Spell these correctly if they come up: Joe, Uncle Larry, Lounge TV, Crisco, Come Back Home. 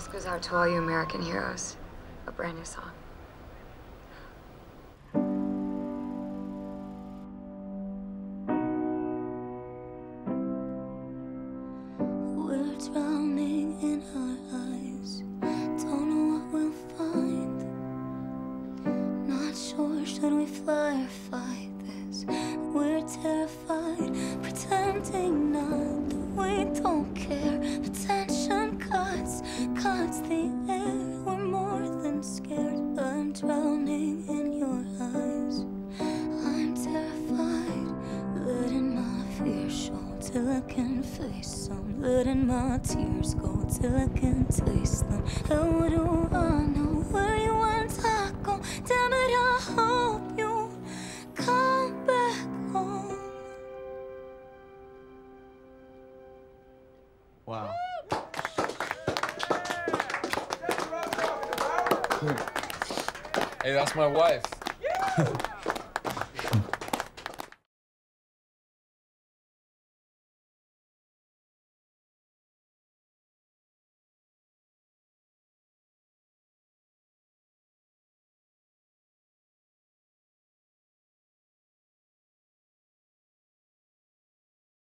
This goes out to all you American heroes. A brand new song. We're drowning in our eyes. Don't know what we'll find. Not sure, should we fly or fight this? We're terrified, pretending not that we don't care. The tension cuts the air. We're more than scared. I'm drowning in your eyes. I'm terrified. Letting my fear show till I can face some. Letting my tears go till I can taste them. How do I know where you want to go? Damn it, I hope you come back home. Wow. Hey, that's my wife.